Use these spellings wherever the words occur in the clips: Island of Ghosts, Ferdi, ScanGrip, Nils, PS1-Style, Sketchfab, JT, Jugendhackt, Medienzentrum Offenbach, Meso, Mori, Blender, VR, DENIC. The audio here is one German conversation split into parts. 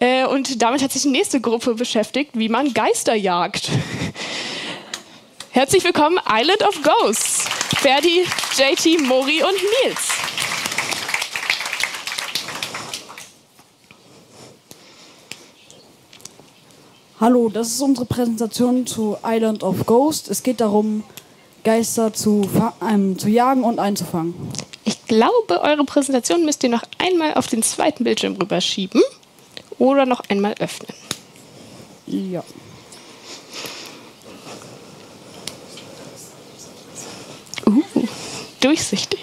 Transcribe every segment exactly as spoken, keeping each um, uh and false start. Äh, und damit hat sich die nächste Gruppe beschäftigt, wie man Geister jagt. Herzlich willkommen, Island of Ghosts. Ferdi, J T, Mori und Nils. Hallo, das ist unsere Präsentation zu Island of Ghosts. Es geht darum, Geister zu, ähm, zu jagen und einzufangen. Ich glaube, eure Präsentation müsst ihr noch einmal auf den zweiten Bildschirm rüberschieben oder noch einmal öffnen. Ja. Uh, durchsichtig.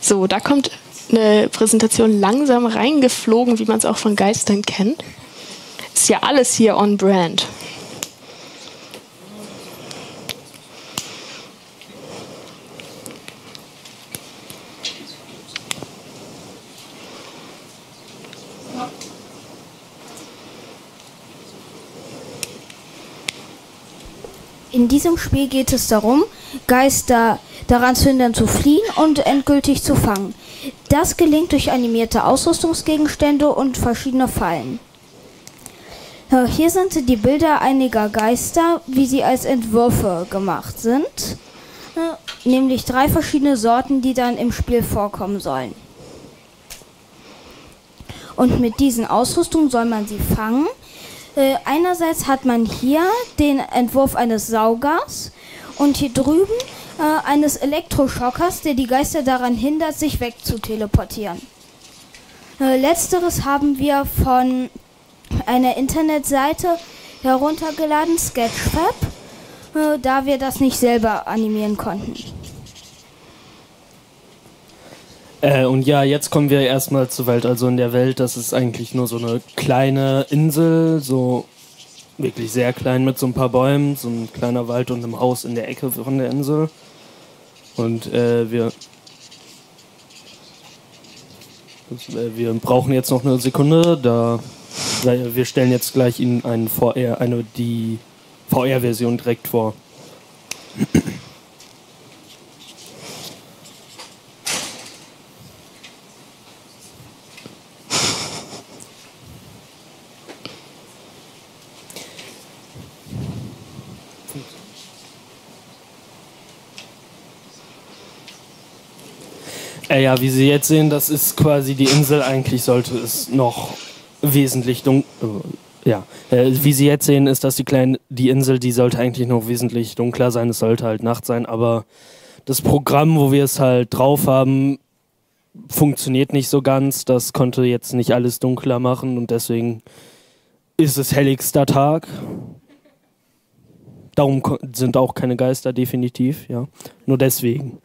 So, da kommt eine Präsentation langsam reingeflogen, wie man es auch von Geistern kennt. Ist ja alles hier on brand. In diesem Spiel geht es darum, Geister daran zu hindern, zu fliehen und endgültig zu fangen. Das gelingt durch animierte Ausrüstungsgegenstände und verschiedene Fallen. Hier sind die Bilder einiger Geister, wie sie als Entwürfe gemacht sind, nämlich drei verschiedene Sorten, die dann im Spiel vorkommen sollen. Und mit diesen Ausrüstungen soll man sie fangen. Einerseits hat man hier den Entwurf eines Saugers und hier drüben eines Elektroschockers, der die Geister daran hindert, sich wegzuteleportieren. Letzteres haben wir von einer Internetseite heruntergeladen, Sketchfab, da wir das nicht selber animieren konnten. Äh, und ja, jetzt kommen wir erstmal zur Welt. Also in der Welt, das ist eigentlich nur so eine kleine Insel, so wirklich sehr klein mit so ein paar Bäumen, so ein kleiner Wald und einem Haus in der Ecke von der Insel. Und äh, wir, das, äh, wir brauchen jetzt noch eine Sekunde, da äh, wir stellen jetzt gleich Ihnen einen V R, eine, die V R-Version direkt vor. Ja, wie Sie jetzt sehen, das ist quasi die Insel. Eigentlich sollte es noch wesentlich dunkler. Ja, wie Sie jetzt sehen, ist das die kleine, die Insel, die sollte eigentlich noch wesentlich dunkler sein. Es sollte halt Nacht sein, aber das Programm, wo wir es halt drauf haben, funktioniert nicht so ganz. Das konnte jetzt nicht alles dunkler machen und deswegen ist es helligster Tag. Darum sind auch keine Geister, definitiv, ja. Nur deswegen.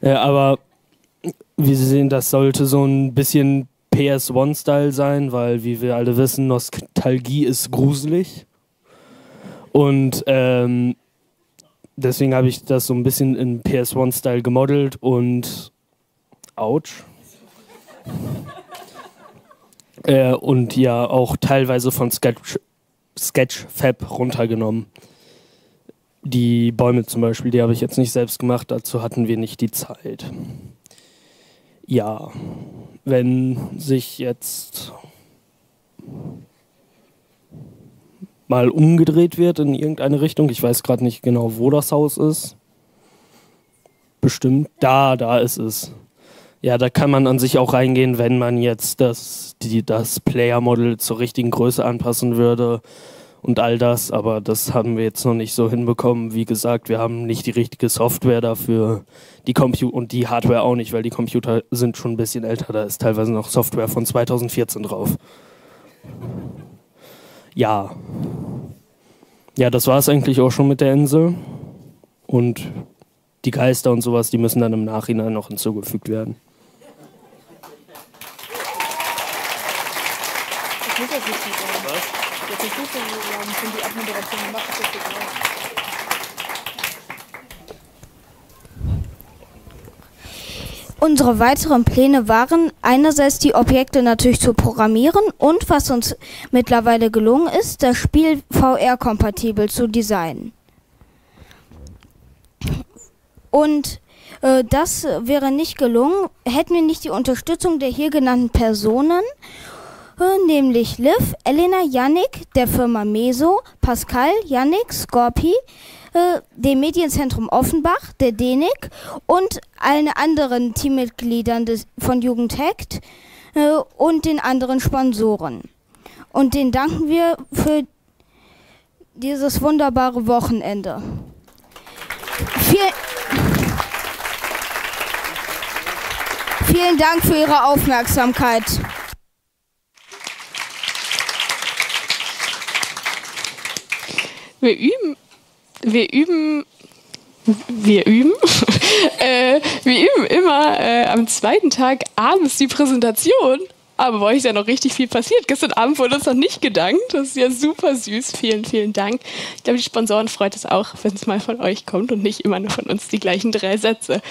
Ja, aber wie Sie sehen, das sollte so ein bisschen P S eins Style sein, weil, wie wir alle wissen, Nostalgie ist gruselig. Und ähm, deswegen habe ich das so ein bisschen in P S eins Style gemodelt und... Autsch. äh, und ja, auch teilweise von Sketch, Sketchfab runtergenommen. Die Bäume zum Beispiel, die habe ich jetzt nicht selbst gemacht, dazu hatten wir nicht die Zeit. Ja, wenn sich jetzt mal umgedreht wird in irgendeine Richtung, ich weiß gerade nicht genau, wo das Haus ist. Bestimmt, da, da ist es. Ja, da kann man an sich auch reingehen, wenn man jetzt das, die, das Player-Model zur richtigen Größe anpassen würde und all das, aber das haben wir jetzt noch nicht so hinbekommen. Wie gesagt, wir haben nicht die richtige Software dafür, die Computer und die Hardware auch nicht, weil die Computer sind schon ein bisschen älter, da ist teilweise noch Software von zweitausendvierzehn drauf. Ja. Ja, das war es eigentlich auch schon mit der Insel. Und die Geister und sowas, die müssen dann im Nachhinein noch hinzugefügt werden. Ich muss das nicht sagen. Was? Unsere weiteren Pläne waren, einerseits die Objekte natürlich zu programmieren und, was uns mittlerweile gelungen ist, das Spiel V R-kompatibel zu designen. Und äh, das wäre nicht gelungen, hätten wir nicht die Unterstützung der hier genannten Personen, äh, nämlich Liv, Elena, Yannick, der Firma Meso, Pascal, Yannick, Scorpi, dem Medienzentrum Offenbach, der D E N I C und allen anderen Teammitgliedern des, von Jugendhackt äh, und den anderen Sponsoren. Und denen danken wir für dieses wunderbare Wochenende. Viel, vielen Dank für Ihre Aufmerksamkeit. Wir üben. Wir üben, wir üben, äh, wir üben immer äh, am zweiten Tag abends die Präsentation. Aber bei euch ist ja noch richtig viel passiert. Gestern Abend wurde uns noch nicht gedankt. Das ist ja super süß. Vielen, vielen Dank. Ich glaube, die Sponsoren freut es auch, wenn es mal von euch kommt und nicht immer nur von uns die gleichen drei Sätze.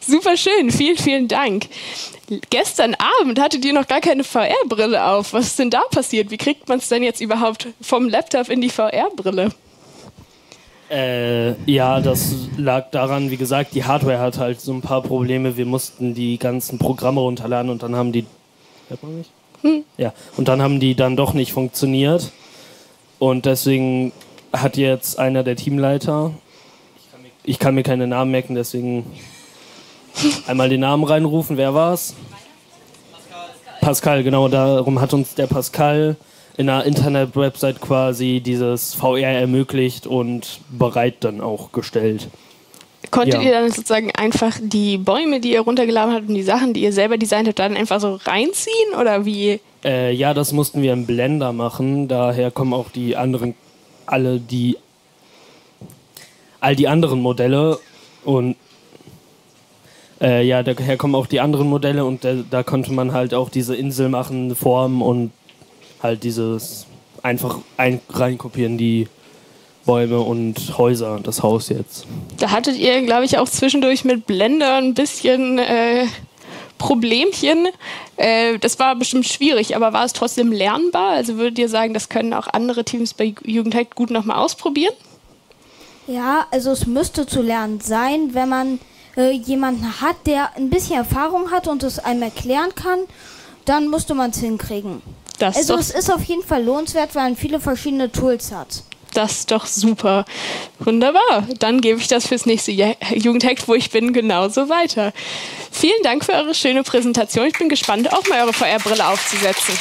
Super schön. Vielen, vielen Dank. Gestern Abend hattet ihr noch gar keine V R-Brille auf. Was ist denn da passiert? Wie kriegt man es denn jetzt überhaupt vom Laptop in die V R-Brille? Äh, ja, das lag daran, wie gesagt, die Hardware hat halt so ein paar Probleme. Wir mussten die ganzen Programme runterladen und dann haben die... Hört man mich? Hm. Ja, und dann haben die dann doch nicht funktioniert. Und deswegen hat jetzt einer der Teamleiter... Ich kann mir, ich kann mir keine Namen merken, deswegen... Einmal den Namen reinrufen, wer war's? Pascal. Pascal, genau, darum hat uns der Pascal... in einer Internet-Website quasi dieses V R ermöglicht und bereit dann auch gestellt. Konntet ja. ihr dann sozusagen einfach die Bäume, die ihr runtergeladen habt und die Sachen, die ihr selber designt habt, dann einfach so reinziehen oder wie? Äh, ja, das mussten wir im Blender machen, daher kommen auch die anderen, alle die, all die anderen Modelle und äh, ja, daher kommen auch die anderen Modelle und da, da konnte man halt auch diese Insel machen, Formen und halt dieses einfach ein, reinkopieren, die Bäume und Häuser, das Haus jetzt. Da hattet ihr, glaube ich, auch zwischendurch mit Blender ein bisschen äh, Problemchen. Äh, das war bestimmt schwierig, aber war es trotzdem lernbar? Also würdet ihr sagen, das können auch andere Teams bei Jugendhackt gut nochmal ausprobieren? Ja, also es müsste zu lernen sein, wenn man äh, jemanden hat, der ein bisschen Erfahrung hat und es einem erklären kann, dann müsste man es hinkriegen. Das also es ist auf jeden Fall lohnenswert, weil man viele verschiedene Tools hat. Das ist doch super. Wunderbar. Dann gebe ich das fürs nächste Jugendhackt, wo ich bin, genauso weiter. Vielen Dank für eure schöne Präsentation. Ich bin gespannt, auch mal eure V R-Brille aufzusetzen.